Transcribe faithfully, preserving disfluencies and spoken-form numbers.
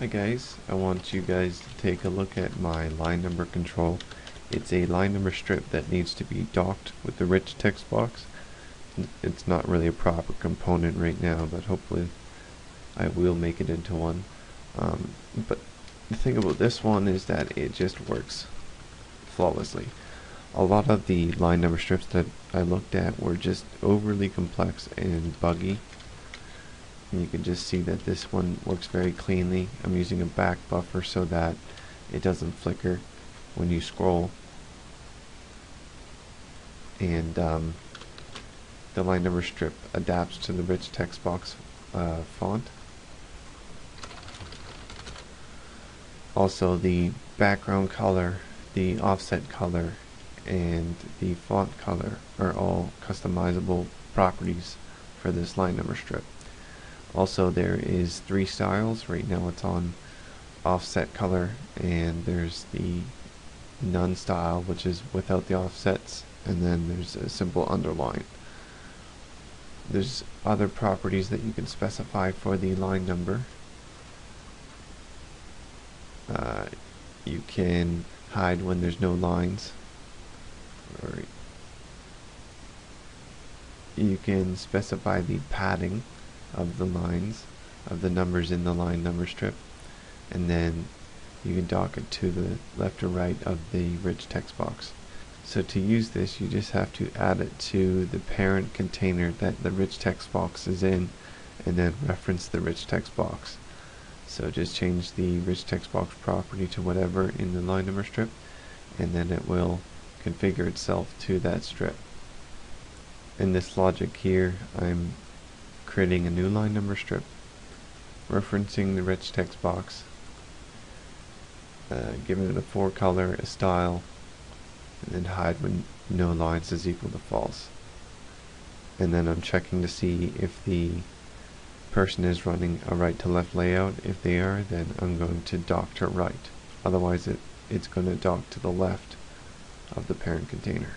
Hi guys, I want you guys to take a look at my line number control. It's a line number strip that needs to be docked with the rich text box. It's not really a proper component right now, but hopefully I will make it into one. Um, but the thing about this one is that it just works flawlessly. A lot of the line number strips that I looked at were just overly complex and buggy. And you can just see that this one works very cleanly. I'm using a back buffer so that it doesn't flicker when you scroll. And um, the line number strip adapts to the rich text box uh, font. Also, the background color, the offset color, and the font color are all customizable properties for this line number strip. Also, there is three styles. Right now it's on offset color, and there's the none style, which is without the offsets, and then there's a simple underline. There's other properties that you can specify for the line number. Uh, you can hide when there's no lines, or you can specify the padding of the lines of the numbers in the line number strip, and then you can dock it to the left or right of the rich text box. So to use this, you just have to add it to the parent container that the rich text box is in, and then reference the rich text box. So just change the rich text box property to whatever in the line number strip, and then it will configure itself to that strip. In this logic here, I'm creating a new line number strip, referencing the rich text box, uh, giving it a four color, a style, and then hide when no lines is equal to false. And then I'm checking to see if the person is running a right to left layout. If they are, then I'm going to dock to right. Otherwise it, it's going to dock to the left of the parent container.